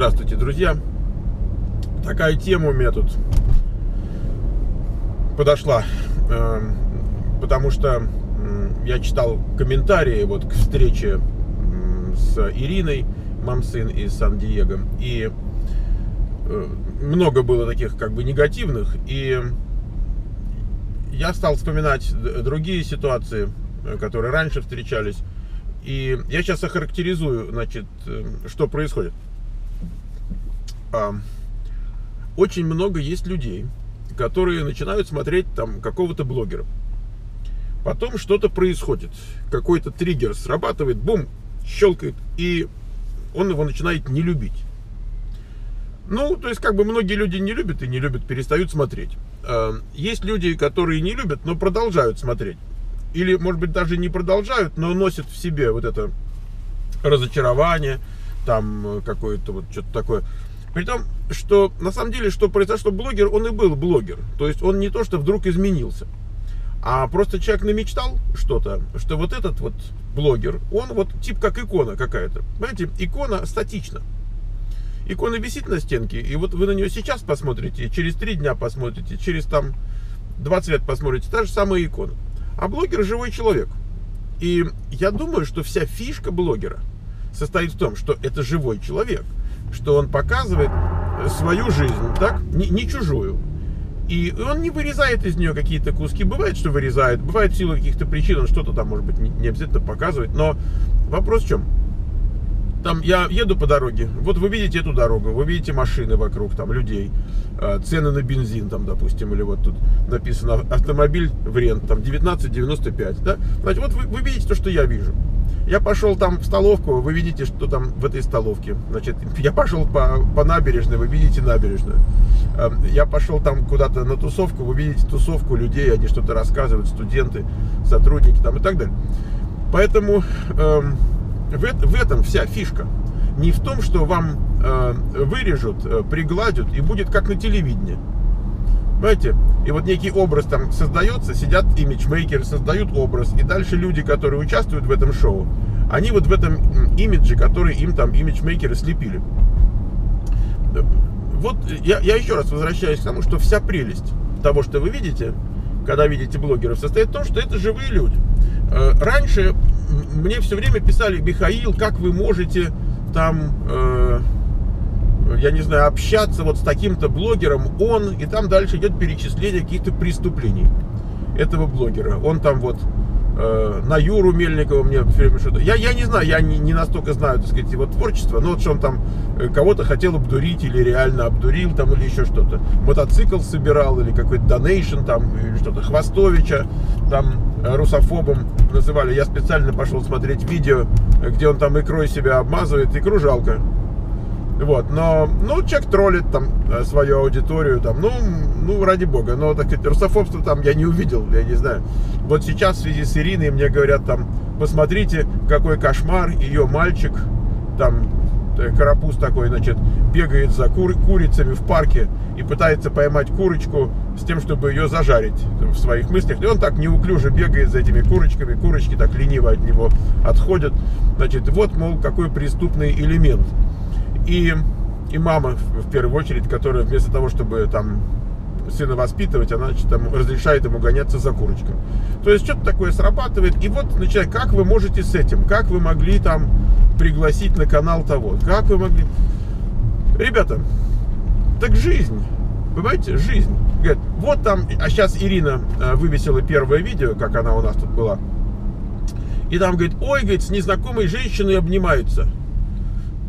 Здравствуйте, друзья. Такая тема у меня тут подошла, потому что я читал комментарии вот к встрече с Ириной, мамсын из Сан-Диего, и много было таких как бы негативных, и я стал вспоминать другие ситуации, которые раньше встречались, и я сейчас охарактеризую, значит, что происходит. Очень много есть людей, которые начинают смотреть там какого-то блогера. Потом что-то происходит, какой-то триггер срабатывает, бум, щелкает, и он его начинает не любить. Ну, то есть, как бы многие люди не любят и не любят, перестают смотреть. Есть люди, которые не любят, но продолжают смотреть. Или, может быть, даже не продолжают, но носят в себе вот это разочарование, там какое-то вот что-то такое. При том, что на самом деле, что произошло, блогер, он и был блогер. То есть он не то, что вдруг изменился, а просто человек намечтал что-то, что вот этот вот блогер, он вот тип как икона какая-то. Понимаете, икона статична. Икона висит на стенке, и вот вы на нее сейчас посмотрите, через 3 дня посмотрите, через там 20 лет посмотрите, та же самая икона. А блогер живой человек. И я думаю, что вся фишка блогера состоит в том, что это живой человек, что он показывает свою жизнь, так, не чужую. И он не вырезает из нее какие-то куски. Бывает, что вырезает, бывает в силу каких-то причин, он что-то там, может быть, не обязательно показывает. Но вопрос в чем? Там я еду по дороге, вот вы видите эту дорогу, вы видите машины вокруг, там людей, цены на бензин, там, допустим, или вот тут написано автомобиль в рент, там 19,95, да? Значит, вот вы видите то, что я вижу. Я пошел там в столовку, вы видите, что там в этой столовке. Значит, я пошел по набережной, вы видите набережную. Я пошел там куда-то на тусовку, вы видите тусовку людей, они что-то рассказывают, студенты, сотрудники там и так далее. Поэтому в этом вся фишка. Не в том, что вам вырежут, пригладят и будет как на телевидении. Понимаете? И вот некий образ там создается, сидят имиджмейкеры, создают образ. И дальше люди, которые участвуют в этом шоу, они вот в этом имидже, который им там имиджмейкеры слепили. Вот я еще раз возвращаюсь к тому, что вся прелесть того, что вы видите, когда видите блогеров, состоит в том, что это живые люди. Раньше мне все время писали: Михаил, как вы можете там, я не знаю, общаться вот с таким-то блогером, он, и там дальше идет перечисление каких-то преступлений этого блогера. Он там вот на Юру Мельникова мне все время что-то... Я не знаю, я не настолько знаю, так сказать, его творчество, но вот что он там кого-то хотел обдурить или реально обдурил там, или еще что-то. Мотоцикл собирал или какой-то донейшн там, или что-то. Хвостовича там русофобом называли. Я специально пошел смотреть видео, где он там икрой себя обмазывает, и кружалка. Вот, но, ну, человек троллит там свою аудиторию, там, ну, ради бога, но, так сказать, русофобство там я не увидел, я не знаю. Вот сейчас в связи с Ириной мне говорят там: посмотрите, какой кошмар, ее мальчик, там, карапуз такой, значит, бегает за курицами в парке и пытается поймать курочку с тем, чтобы ее зажарить в своих мыслях. И он так неуклюже бегает за этими курочками, курочки так лениво от него отходят. Значит, вот, мол, какой преступный элемент. И мама, в первую очередь, которая вместо того, чтобы там сына воспитывать, она, значит, там, разрешает ему гоняться за курочкой. То есть что-то такое срабатывает. И вот начинает: как вы можете с этим? Как вы могли там пригласить на канал того? Как вы могли? Ребята, так жизнь. Понимаете? Жизнь. Говорит, вот там... А сейчас Ирина вывесила первое видео, как она у нас тут была. И там, говорит: ой, говорит, с незнакомой женщиной обнимаются.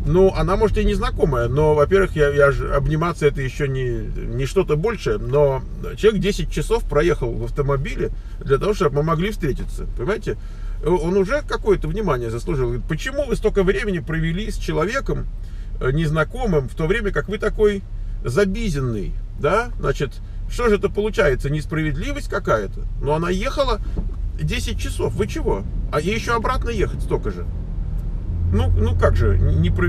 Ну, она, может, и незнакомая, но, во-первых, я же обниматься — это еще не что-то большее, но человек 10 часов проехал в автомобиле для того, чтобы мы могли встретиться, понимаете? Он уже какое-то внимание заслужил. Говорит: почему вы столько времени провели с человеком незнакомым, в то время как вы такой забизенный, да? Значит, что же это получается, несправедливость какая-то? Но она ехала 10 часов, вы чего? А ей еще обратно ехать столько же. Ну как же,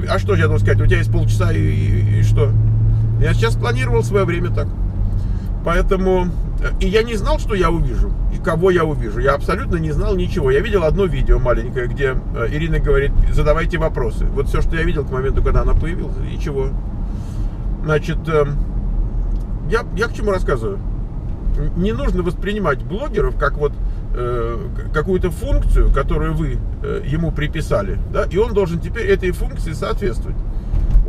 а что я должен сказать, у тебя есть полчаса и что? Я сейчас планировал свое время так. Поэтому, и я не знал, что я увижу. кого я увижу. Я абсолютно не знал ничего. Я видел одно видео маленькое, где Ирина говорит, задавайте вопросы. Вот все, что я видел к моменту, когда она появилась, и чего. Значит, я к чему рассказываю? Не нужно воспринимать блогеров как вот какую-то функцию, которую вы ему приписали, да, и он должен теперь этой функции соответствовать.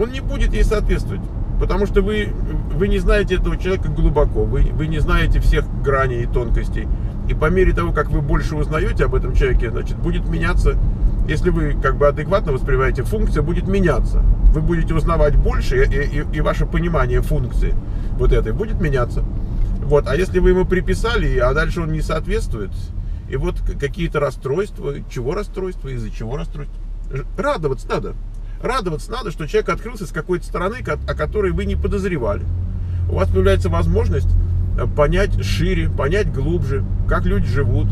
Он не будет ей соответствовать, потому что вы не знаете этого человека глубоко, вы не знаете всех граней и тонкостей, и по мере того, как вы больше узнаете об этом человеке, значит, будет меняться, если вы как бы адекватно воспринимаете, функция будет меняться, вы будете узнавать больше, и ваше понимание функции вот этой будет меняться. Вот, а если вы ему приписали, а дальше он не соответствует, и вот какие-то расстройства, чего расстройства, из-за чего расстройства, радоваться надо. Радоваться надо, что человек открылся с какой-то стороны, о которой вы не подозревали. У вас появляется возможность понять шире, понять глубже, как люди живут.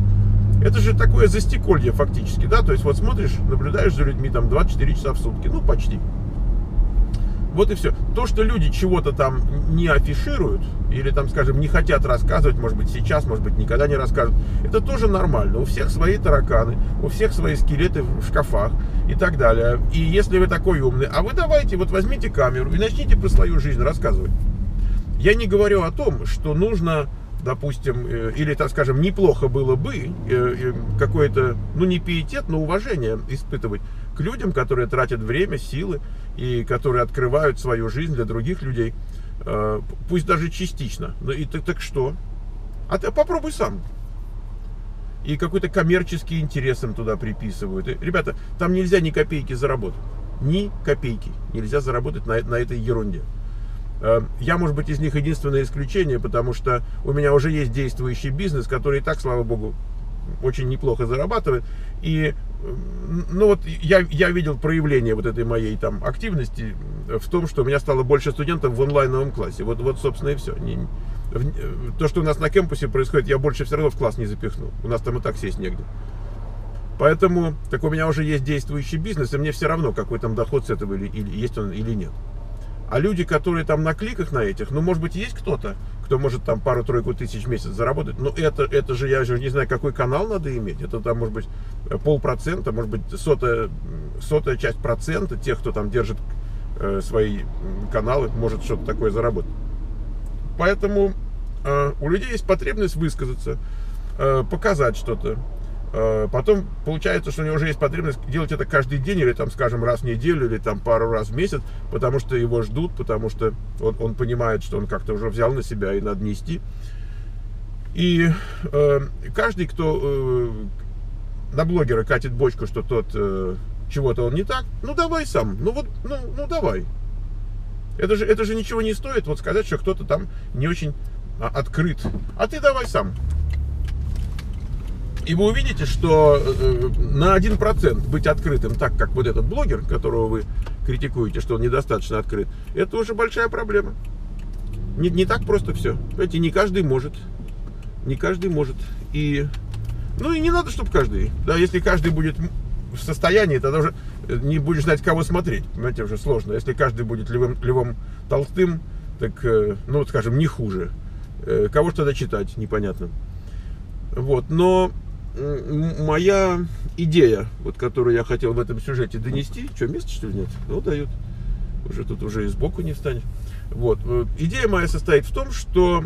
Это же такое застеколье фактически, да, то есть вот смотришь, наблюдаешь за людьми там 24 часа в сутки, ну почти. Вот и все. То, что люди чего-то там не афишируют, или там, скажем, не хотят рассказывать, может быть, сейчас, может быть, никогда не расскажут, это тоже нормально. У всех свои тараканы, у всех свои скелеты в шкафах и так далее. И если вы такой умный, а вы давайте, вот возьмите камеру и начните про свою жизнь рассказывать. Я не говорю о том, что нужно, допустим, или, так скажем, неплохо было бы какое-то, ну, не пиетет, но уважение испытывать к людям, которые тратят время, силы и которые открывают свою жизнь для других людей, пусть даже частично. Ну и так что? А ты попробуй сам. И какой-то коммерческий интерес им туда приписывают. И, ребята, там нельзя ни копейки заработать. Ни копейки нельзя заработать на этой ерунде. Я, может быть, из них единственное исключение, потому что у меня уже есть действующий бизнес, который и так, слава богу, очень неплохо зарабатывает. И, ну вот, я видел проявление вот этой моей там активности в том, что у меня стало больше студентов в онлайновом классе. Вот собственно, и все. То, что у нас на кампусе происходит, я больше все равно в класс не запихну. У нас там и так сесть негде. Поэтому, так у меня уже есть действующий бизнес, и мне все равно, какой там доход с этого, или есть он или нет. А люди, которые там на кликах на этих, ну, может быть, есть кто-то, кто может там пару-тройку тысяч в месяц заработать, но это же, я же не знаю, какой канал надо иметь, это там, может быть, 0,5%, может быть, сотая часть процента тех, кто там держит свои каналы, может что-то такое заработать. Поэтому у людей есть потребность высказаться, показать что-то. Потом получается, что у него уже есть потребность делать это каждый день, или там, скажем, раз в неделю, или там пару раз в месяц, потому что его ждут, потому что он понимает, что он как-то уже взял на себя и надо нести. И каждый, кто на блогера катит бочку, что тот чего-то он не так, ну давай сам, ну вот, ну давай. Это же ничего не стоит, вот сказать, что кто-то там не очень открыт, а ты давай сам. И вы увидите, что на 1% быть открытым, так как вот этот блогер, которого вы критикуете, что он недостаточно открыт, это уже большая проблема. Не так просто все. Понимаете, не каждый может. Не каждый может. И, ну и не надо, чтобы каждый. Да, если каждый будет в состоянии, тогда уже не будешь знать, кого смотреть. Понимаете, уже сложно. Если каждый будет Львом Толстым, так, ну, скажем, не хуже. Кого же тогда читать, непонятно. Вот, но... Моя идея, вот, которую я хотел в этом сюжете донести, что, место, что ли, нет? Ну, дают. Уже тут уже и сбоку не встанешь. Вот. Идея моя состоит в том, что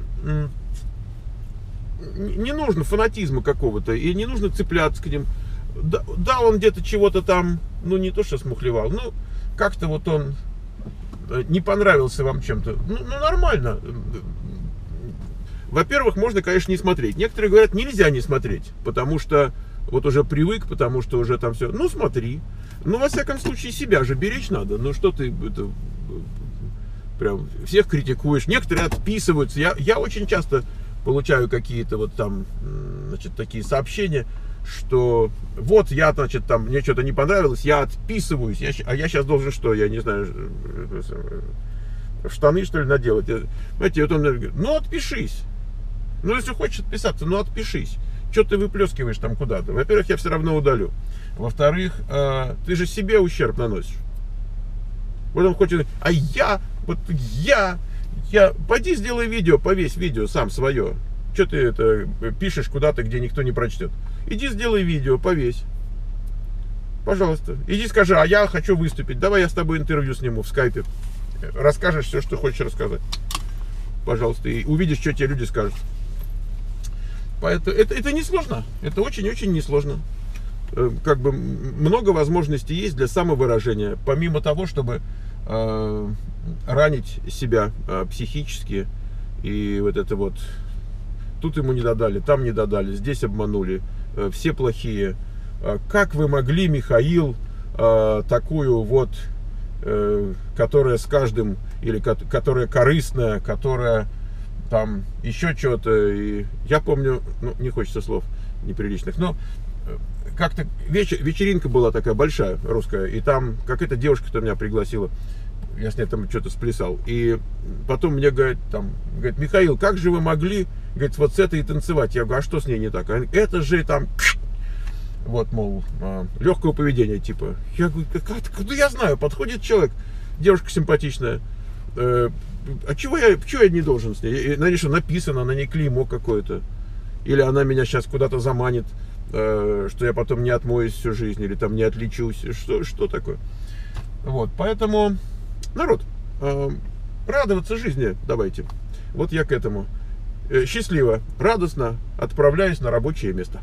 не нужно фанатизма какого-то, и не нужно цепляться к ним. Да, он где-то чего-то там, ну, не то, что смухлевал, ну, как-то вот он не понравился вам чем-то. Ну, нормально. Во-первых, можно, конечно, не смотреть. Некоторые говорят, нельзя не смотреть, потому что вот уже привык, потому что уже там все. Ну, смотри. Ну, во всяком случае, себя же беречь надо. Ну, что ты это, прям всех критикуешь. Некоторые отписываются. Я очень часто получаю какие-то вот там, значит, такие сообщения, что вот я, значит, там, мне что-то не понравилось, я отписываюсь. А я сейчас должен что? Я не знаю... штаны, что ли, наделать. Знаете, вот он говорит, ну, отпишись. Ну, если хочешь отписаться, ну, отпишись. Что ты выплескиваешь там куда-то? Во-первых, я все равно удалю. Во-вторых, ты же себе ущерб наносишь. Вот он хочет, а я, вот я, поди сделай видео, повесь видео сам свое. Что ты это пишешь куда-то, где никто не прочтет? Иди сделай видео, повесь. Пожалуйста. Иди скажи, а я хочу выступить. Давай я с тобой интервью сниму в скайпе. Расскажешь все, что хочешь рассказать. Пожалуйста. И увидишь, что тебе люди скажут. Поэтому это несложно. Это очень-очень несложно. Как бы много возможностей есть для самовыражения. Помимо того, чтобы ранить себя психически. И вот это вот. Тут ему не додали, там не додали, здесь обманули. Все плохие. Как вы могли, Михаил, такую вот, которая с каждым, или которая корыстная, которая там еще что-то. Я помню, ну, не хочется слов неприличных, но как-то вечеринка была такая большая, русская, и там какая-то девушка-то меня пригласила. Я с ней там что-то сплясал. И потом мне говорит, там, говорит, Михаил, как же вы могли, говорит, вот с этой танцевать? Я говорю, а что с ней не так? Это же там... Вот, мол, легкого поведения, типа. Я говорю, откуда я знаю? Подходит человек, девушка симпатичная. А чего я не должен с ней? И на ней что написано, на ней клеймо какое-то. Или она меня сейчас куда-то заманит, что я потом не отмоюсь всю жизнь, или там не отличусь. Что такое? Вот, поэтому, народ, радоваться жизни давайте. Вот я к этому. Счастливо, радостно отправляюсь на рабочее место.